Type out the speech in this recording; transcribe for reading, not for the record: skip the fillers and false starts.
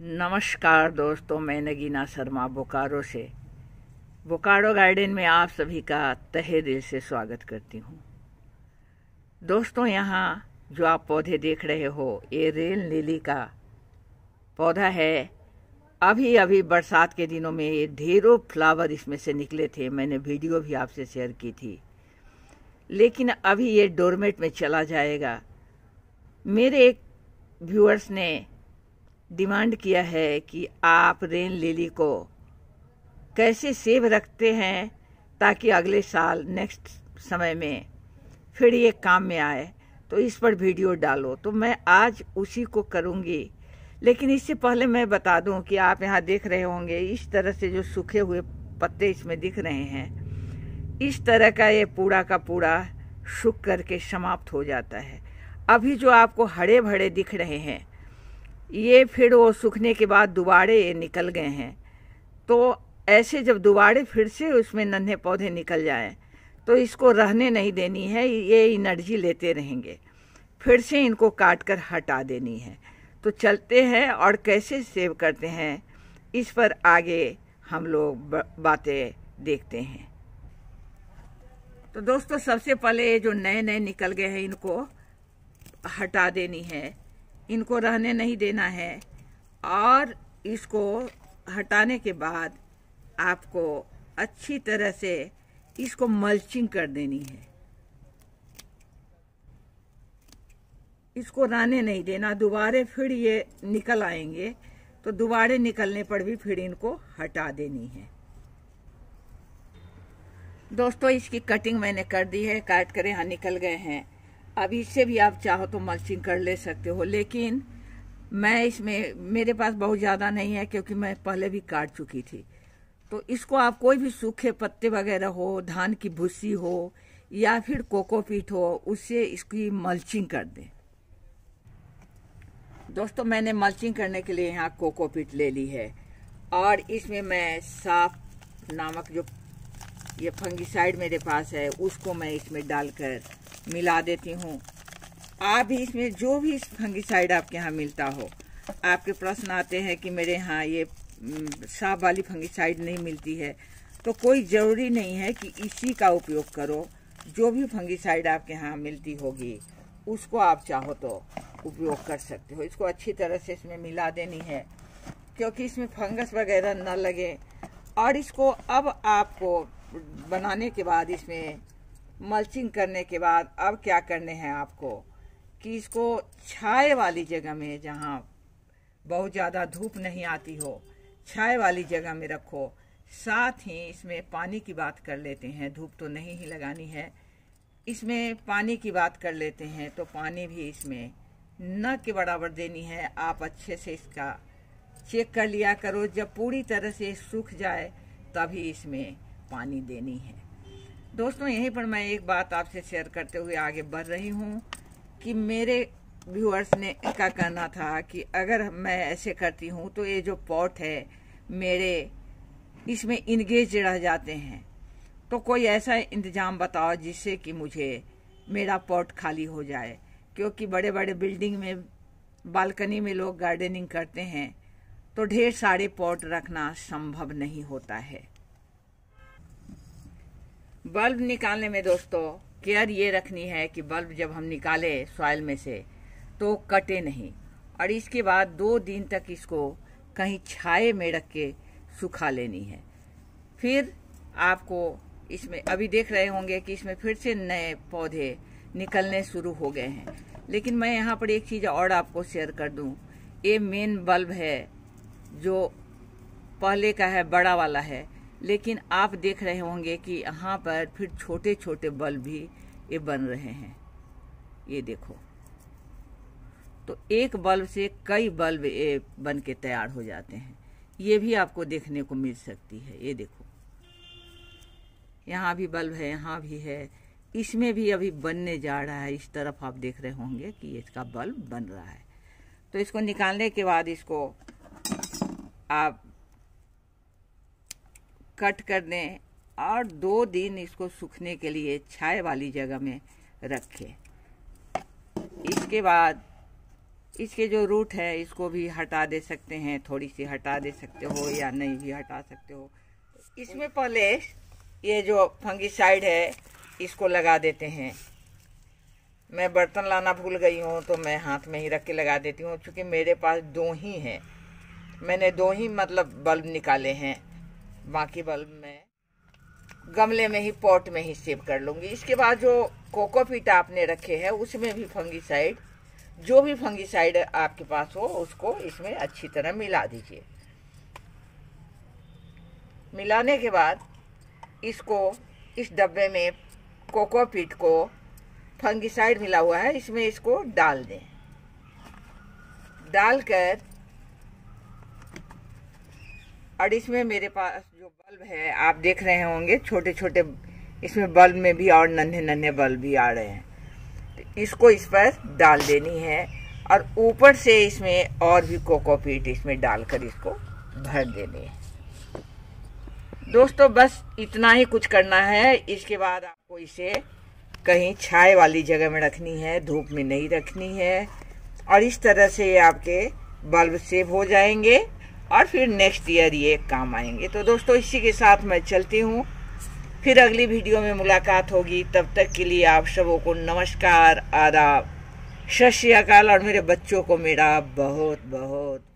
नमस्कार दोस्तों, मैं नगीना शर्मा बोकारो से बोकारो गार्डन में आप सभी का तहे दिल से स्वागत करती हूँ। दोस्तों, यहाँ जो आप पौधे देख रहे हो ये रेल लिली का पौधा है। अभी अभी बरसात के दिनों में ये ढेरों फ्लावर इसमें से निकले थे, मैंने वीडियो भी आपसे शेयर की थी, लेकिन अभी ये डोरमेट में चला जाएगा। मेरे एक व्यूअर्स ने डिमांड किया है कि आप रेन लिली को कैसे सेव रखते हैं ताकि अगले साल नेक्स्ट समय में फिर ये काम में आए, तो इस पर वीडियो डालो। तो मैं आज उसी को करूँगी, लेकिन इससे पहले मैं बता दूं कि आप यहाँ देख रहे होंगे इस तरह से जो सूखे हुए पत्ते इसमें दिख रहे हैं, इस तरह का ये पूरा का पूरा सूख करके समाप्त हो जाता है। अभी जो आपको हरे भरे दिख रहे हैं ये फिर वो सूखने के बाद दोबारे निकल गए हैं, तो ऐसे जब दोबारे फिर से उसमें नन्हे पौधे निकल जाएं तो इसको रहने नहीं देनी है, ये एनर्जी लेते रहेंगे, फिर से इनको काट कर हटा देनी है। तो चलते हैं और कैसे सेव करते हैं इस पर आगे हम लोग बातें देखते हैं। तो दोस्तों, सबसे पहले ये जो नए नए निकल गए हैं इनको हटा देनी है, इनको रहने नहीं देना है। और इसको हटाने के बाद आपको अच्छी तरह से इसको मल्चिंग कर देनी है, इसको रहने नहीं देना, दोबारे फिर ये निकल आएंगे, तो दोबारे निकलने पर भी फिर इनको हटा देनी है। दोस्तों, इसकी कटिंग मैंने कर दी है, काट कर यहाँ निकल गए हैं। अब इससे भी आप चाहो तो मल्चिंग कर ले सकते हो, लेकिन मैं इसमें मेरे पास बहुत ज़्यादा नहीं है क्योंकि मैं पहले भी काट चुकी थी। तो इसको आप कोई भी सूखे पत्ते वगैरह हो, धान की भूसी हो या फिर कोकोपीट हो, उससे इसकी मल्चिंग कर दें। दोस्तों, मैंने मल्चिंग करने के लिए यहाँ कोकोपीट ले ली है और इसमें मैं साफ नामक जो ये फंगीसाइड मेरे पास है उसको मैं इसमें डालकर मिला देती हूँ। आप भी इसमें जो भी फंगीसाइड आपके यहाँ मिलता हो, आपके प्रश्न आते हैं कि मेरे यहाँ ये साफ वाली फंगीसाइड नहीं मिलती है, तो कोई ज़रूरी नहीं है कि इसी का उपयोग करो। जो भी फंगीसाइड आपके यहाँ मिलती होगी उसको आप चाहो तो उपयोग कर सकते हो। इसको अच्छी तरह से इसमें मिला देनी है क्योंकि इसमें फंगस वगैरह न लगे। और इसको अब आपको बनाने के बाद, इसमें मल्चिंग करने के बाद अब क्या करने हैं आपको कि इसको छाए वाली जगह में, जहाँ बहुत ज़्यादा धूप नहीं आती हो, छाए वाली जगह में रखो। साथ ही इसमें पानी की बात कर लेते हैं, धूप तो नहीं ही लगानी है, इसमें पानी की बात कर लेते हैं। तो पानी भी इसमें न के बराबर देनी है। आप अच्छे से इसका चेक कर लिया करो, जब पूरी तरह से सूख जाए तभी इसमें पानी देनी है। दोस्तों, यहीं पर मैं एक बात आपसे शेयर करते हुए आगे बढ़ रही हूँ कि मेरे व्यूअर्स ने का कहना था कि अगर मैं ऐसे करती हूँ तो ये जो पॉट है मेरे इसमें इंगेज रह जाते हैं, तो कोई ऐसा इंतज़ाम बताओ जिससे कि मुझे मेरा पॉट खाली हो जाए। क्योंकि बड़े बड़े बिल्डिंग में बालकनी में लोग गार्डनिंग करते हैं तो ढेर सारे पॉट रखना संभव नहीं होता है। बल्ब निकालने में दोस्तों केयर ये रखनी है कि बल्ब जब हम निकाले सॉइल में से तो कटे नहीं, और इसके बाद 2 दिन तक इसको कहीं छाये में रख के सुखा लेनी है। फिर आपको इसमें अभी देख रहे होंगे कि इसमें फिर से नए पौधे निकलने शुरू हो गए हैं। लेकिन मैं यहाँ पर एक चीज़ और आपको शेयर कर दूँ, ये मेन बल्ब है जो पहले का है, बड़ा वाला है, लेकिन आप देख रहे होंगे कि यहाँ पर फिर छोटे छोटे बल्ब भी ये बन रहे हैं, ये देखो। तो एक बल्ब से कई बल्ब ये बन के तैयार हो जाते हैं, ये भी आपको देखने को मिल सकती है। ये देखो, यहाँ भी बल्ब है, यहाँ भी है, इसमें भी अभी बनने जा रहा है। इस तरफ आप देख रहे होंगे कि इसका बल्ब बन रहा है। तो इसको निकालने के बाद इसको आप कट कर दें और 2 दिन इसको सूखने के लिए छाए वाली जगह में रखें। इसके बाद इसके जो रूट है इसको भी हटा दे सकते हैं, थोड़ी सी हटा दे सकते हो या नहीं भी हटा सकते हो। इसमें पहले ये जो फंगीसाइड है इसको लगा देते हैं। मैं बर्तन लाना भूल गई हूँ तो मैं हाथ में ही रख के लगा देती हूँ, क्योंकि मेरे पास दो ही हैं। मैंने दो ही मतलब बल्ब निकाले हैं, बाकी बल्ब मैं गमले में ही पॉट में ही सेव कर लूँगी। इसके बाद जो कोकोपीट आपने रखे हैं उसमें भी फंगीसाइड, जो भी फंगीसाइड आपके पास हो उसको इसमें अच्छी तरह मिला दीजिए। मिलाने के बाद इसको इस डब्बे में कोकोपीट को फंगीसाइड मिला हुआ है इसमें इसको डाल दें। डालकर और इसमें मेरे पास जो बल्ब है आप देख रहे होंगे छोटे छोटे, इसमें बल्ब में भी और नन्हे नन्हे बल्ब भी आ रहे हैं, इसको इस पर डाल देनी है। और ऊपर से इसमें और भी कोकोपीट इसमें डालकर इसको भर देनी है। दोस्तों बस इतना ही कुछ करना है। इसके बाद आपको इसे कहीं छाए वाली जगह में रखनी है, धूप में नहीं रखनी है। और इस तरह से ये आपके बल्ब सेव हो जाएंगे और फिर नेक्स्ट ईयर ये काम आएंगे। तो दोस्तों इसी के साथ मैं चलती हूँ, फिर अगली वीडियो में मुलाकात होगी। तब तक के लिए आप सबों को नमस्कार, आदाब, सत श्री अकाल और मेरे बच्चों को मेरा बहुत बहुत